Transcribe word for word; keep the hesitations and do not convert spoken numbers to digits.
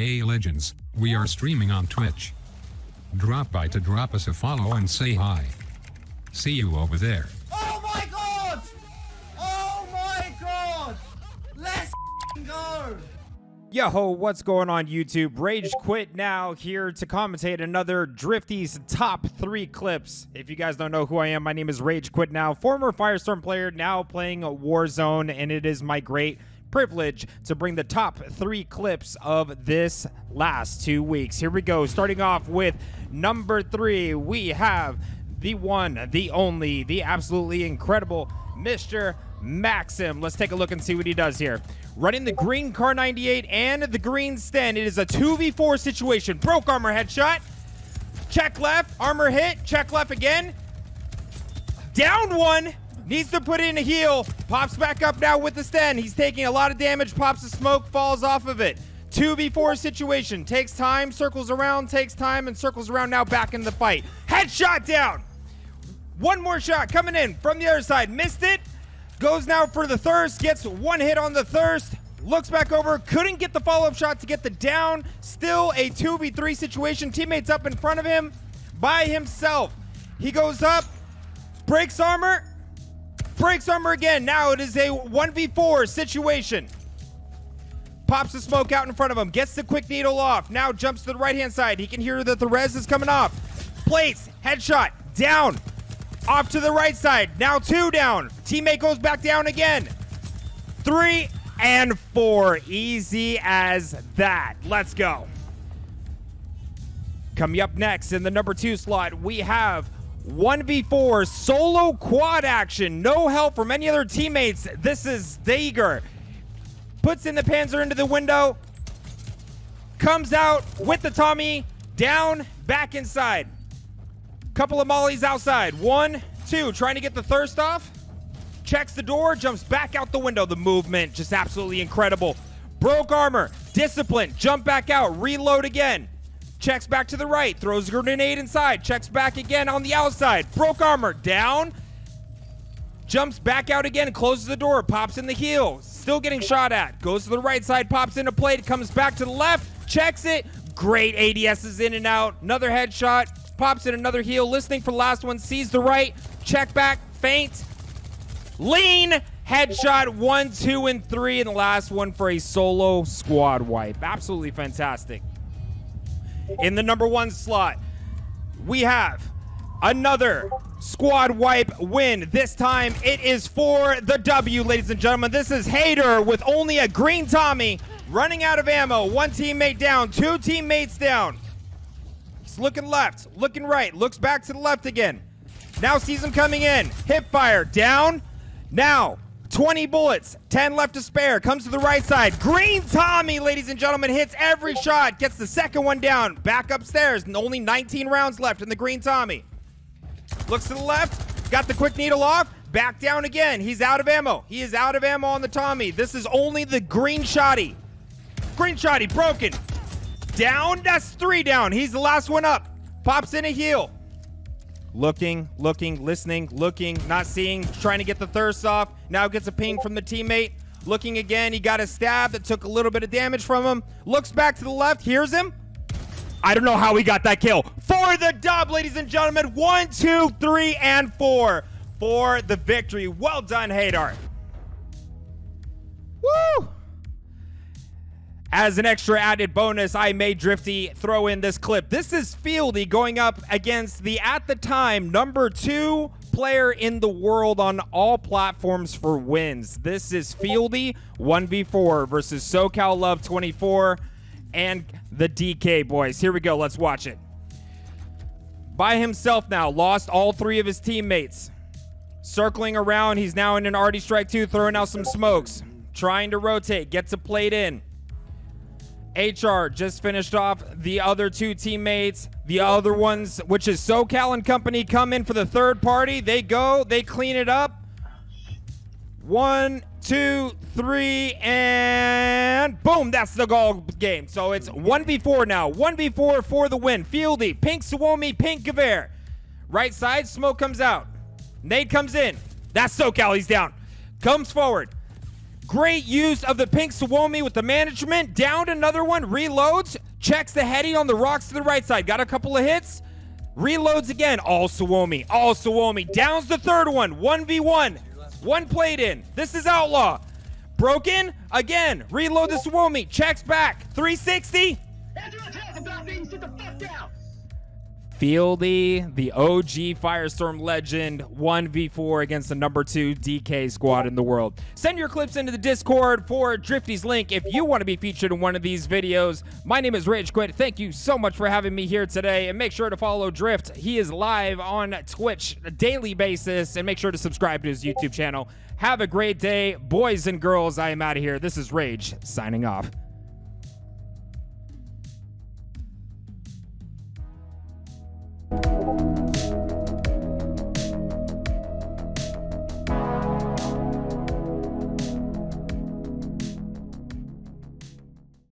Hey legends, we are streaming on Twitch. Drop by to drop us a follow and say hi. See you over there. Oh my god! Oh my god! Let's go! Yo, what's going on YouTube? Rage Quit Now here to commentate another Drifty's top three clips. If you guys don't know who I am, my name is Rage Quit Now, former Firestorm player, now playing Warzone, and it is my great privilege to bring the top three clips of this last two weeks. Here we go, starting off with number three. We have the one, the only, the absolutely incredible Mister Maxim. Let's take a look and see what he does here. Running the green car ninety-eight and the green Sten. It is a two v four situation. Broke armor headshot. Check left. Armor hit. Check left again. Down one. Needs to put in a heal. Pops back up now with the Sten. He's taking a lot of damage. Pops the smoke. Falls off of it. two v four situation. Takes time. Circles around. Takes time and circles around. Now back in the fight. Headshot down. One more shot coming in from the other side. Missed it. Goes now for the thirst, gets one hit on the thirst, looks back over, couldn't get the follow-up shot to get the down. Still a two v three situation, teammates up in front of him by himself. He goes up, breaks armor, breaks armor again. Now it is a one v four situation. Pops the smoke out in front of him, gets the quick needle off, now jumps to the right-hand side. He can hear that the res is coming off. Plates, headshot, down. Off to the right side, now two down. Teammate goes back down again. Three and four, easy as that. Let's go. Coming up next in the number two slot, we have one v four solo quad action. No help from any other teammates. This is Daeger. Puts in the Panzer into the window. Comes out with the Tommy, down, back inside. Couple of mollies outside. One, two, trying to get the thirst off. Checks the door, jumps back out the window. The movement, just absolutely incredible. Broke armor, discipline, jump back out, reload again. Checks back to the right, throws a grenade inside, checks back again on the outside. Broke armor, down. Jumps back out again, closes the door, pops in the heel. Still getting shot at. Goes to the right side, pops in a plate, comes back to the left, checks it. Great A D S is in and out. Another headshot. Pops in another heel, listening for the last one, sees the right, check back, feint, lean, headshot, one, two, and three, and the last one for a solo squad wipe. Absolutely fantastic. In the number one slot, we have another squad wipe win. This time, it is for the W, ladies and gentlemen. This is Hater with only a green Tommy, running out of ammo, one teammate down, two teammates down. Looking left, looking right, looks back to the left again. Now sees him coming in. Hip fire, down. Now, twenty bullets, ten left to spare. Comes to the right side. Green Tommy, ladies and gentlemen, hits every shot. Gets the second one down. Back upstairs, and only nineteen rounds left in the green Tommy. Looks to the left, got the quick needle off. Back down again. He's out of ammo. He is out of ammo on the Tommy. This is only the green shotty. Green shotty, broken. Down, that's three down. He's the last one up. Pops in a heel. Looking, looking, listening, looking, not seeing, trying to get the thirst off. Now gets a ping from the teammate. Looking again, he got a stab that took a little bit of damage from him. Looks back to the left, hears him. I don't know how he got that kill. For the dub, ladies and gentlemen. One, two, three, and four for the victory. Well done, Hater. Woo! As an extra added bonus, I made Drifty throw in this clip. This is Fieldy going up against the, at the time, number two player in the world on all platforms for wins. This is Fieldy one v four versus SoCal Love twenty-four and the D K boys. Here we go. Let's watch it. By himself now. Lost all three of his teammates. Circling around. He's now in an arty strike two, throwing out some smokes. Trying to rotate. Gets a plate in. H R just finished off the other two teammates. The other ones, which is SoCal and company, come in for the third party. They go, they clean it up. One, two, three, and boom, that's the goal game. So it's one v four now. one v four for the win. Fieldy, pink Suomi, pink Gaver. Right side, smoke comes out. Nade comes in. That's SoCal, he's down. Comes forward. Great use of the pink Suomi with the management. Downed another one, reloads, checks the heady on the rocks to the right side. Got a couple of hits, reloads again. All Suomi, all Suomi. Downs the third one, one v one. One played in. This is Outlaw. Broken, again, reload the Suomi, checks back, three sixty. Fieldy, the O G Firestorm legend, one v four against the number two D K squad in the world. Send your clips into the Discord for Drifty's link if you want to be featured in one of these videos. My name is Rage Quit. Thank you so much for having me here today. And make sure to follow Drift. He is live on Twitch on a daily basis. And make sure to subscribe to his YouTube channel. Have a great day. Boys and girls, I am out of here. This is Rage signing off.